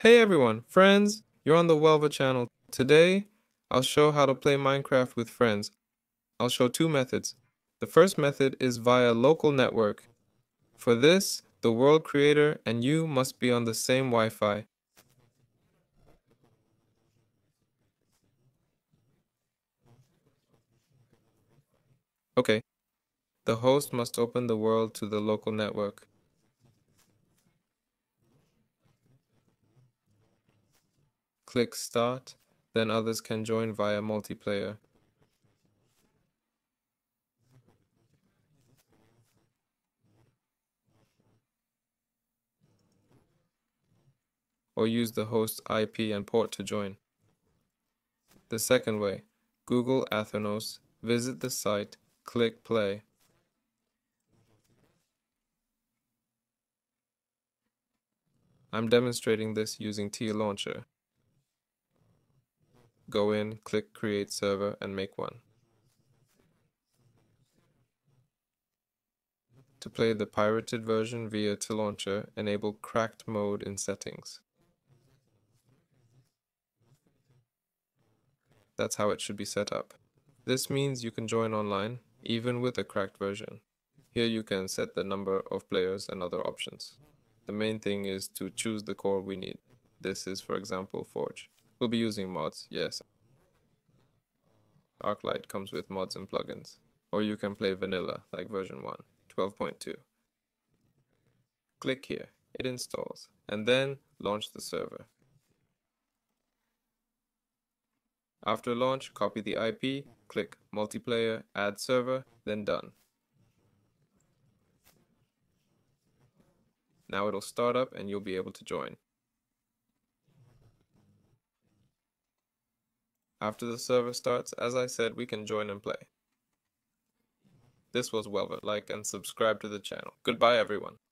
Hey everyone, friends, you're on the Welvert channel. Today, I'll show how to play Minecraft with friends. I'll show two methods. The first method is via local network. For this, the world creator and you must be on the same Wi-Fi. Okay, the host must open the world to the local network. Click Start, then others can join via multiplayer. Or use the host IP and port to join. The second way, Google Athernos, visit the site, click Play. I'm demonstrating this using TLauncher. Go in, click Create Server, and make one. To play the pirated version via TLauncher, enable Cracked Mode in Settings. That's how it should be set up. This means you can join online, even with a cracked version. Here you can set the number of players and other options. The main thing is to choose the core we need. This is, for example, Forge. We'll be using mods, yes. ArcLight comes with mods and plugins. Or you can play vanilla, like version 1, 12.2. Click here, it installs, and then launch the server. After launch, copy the IP, click Multiplayer, Add Server, then Done. Now it'll start up and you'll be able to join. After the server starts, as I said, we can join and play. This was Welvert. Like and subscribe to the channel. Goodbye, everyone.